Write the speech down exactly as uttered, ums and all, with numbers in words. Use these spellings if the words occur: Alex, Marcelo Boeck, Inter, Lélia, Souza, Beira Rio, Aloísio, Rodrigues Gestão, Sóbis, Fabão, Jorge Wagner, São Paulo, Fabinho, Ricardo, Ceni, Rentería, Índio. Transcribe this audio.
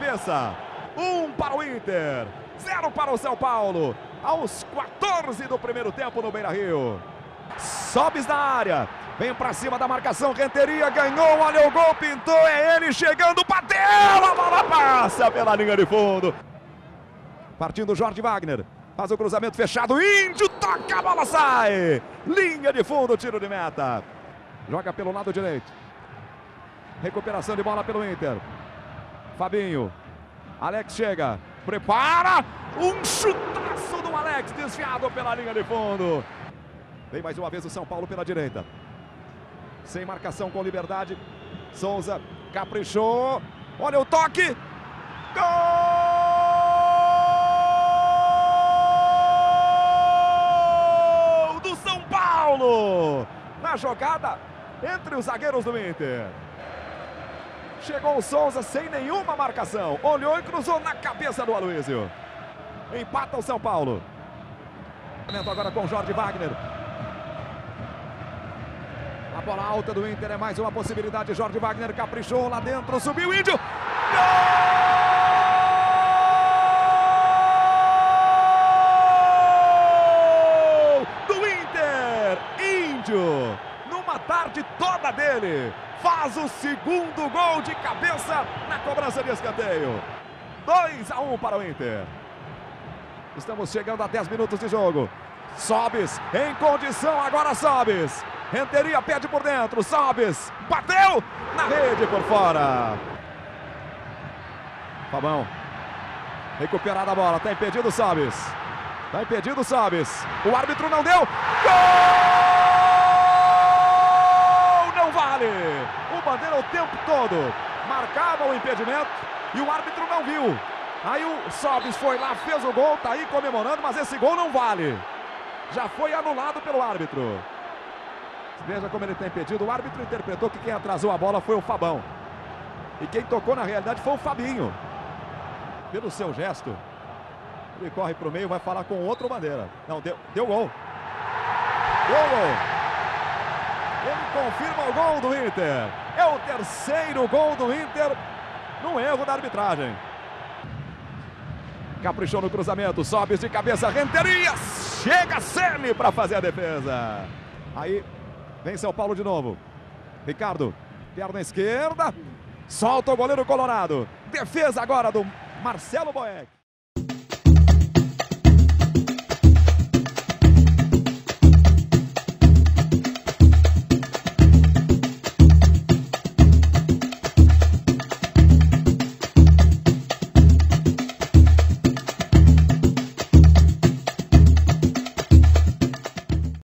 cabeça. Um para o Inter, zero para o São Paulo. Aos quatorze do primeiro tempo no Beira Rio. Sóbis na área. Vem pra cima da marcação. Rentería ganhou. Olha o gol. Pintou. É ele chegando. Bateu. A bola passa pela linha de fundo. Partindo Jorge Wagner. Faz o cruzamento fechado. Índio toca. A bola sai. Linha de fundo. Tiro de meta. Joga pelo lado direito. Recuperação de bola pelo Inter. Fabinho. Alex chega. Prepara. Um chutaço do Alex. Desviado pela linha de fundo. Vem mais uma vez o São Paulo pela direita. Sem marcação, com liberdade. Souza caprichou. Olha o toque. Gol do São Paulo! Na jogada entre os zagueiros do Inter. Chegou o Souza sem nenhuma marcação. Olhou e cruzou na cabeça do Aloísio. Empata o São Paulo. Agora com Jorge Wagner. A bola alta do Inter é mais uma possibilidade. Jorge Wagner caprichou lá dentro, subiu o Índio. Gol do Inter! Índio, numa tarde toda dele, faz o segundo gol de cabeça na cobrança de escanteio. dois a um para o Inter. Estamos chegando a dez minutos de jogo. Sóbis em condição, agora Sóbis. Rentería pede por dentro, Sóbis, bateu na rede por fora. Fabão, recuperada a bola, tá impedido Sóbis. Tá impedido Sóbis, o árbitro não deu. Gol! Não vale! O bandeira o tempo todo marcava o impedimento e o árbitro não viu. Aí o Sóbis foi lá, fez o gol, tá aí comemorando, mas esse gol não vale. Já foi anulado pelo árbitro. Veja como ele tem impedido. O árbitro interpretou que quem atrasou a bola foi o Fabão. E quem tocou na realidade foi o Fabinho. Pelo seu gesto, ele corre para o meio, vai falar com outro bandeira. Não, deu, deu gol. Deu gol. Ele confirma o gol do Inter. É o terceiro gol do Inter num erro da arbitragem. Caprichou no cruzamento, sobe de cabeça, Rentería. Chega Ceni para fazer a defesa. Aí vem São Paulo de novo. Ricardo, perna esquerda. Solta o goleiro colorado. Defesa agora do Marcelo Boeck.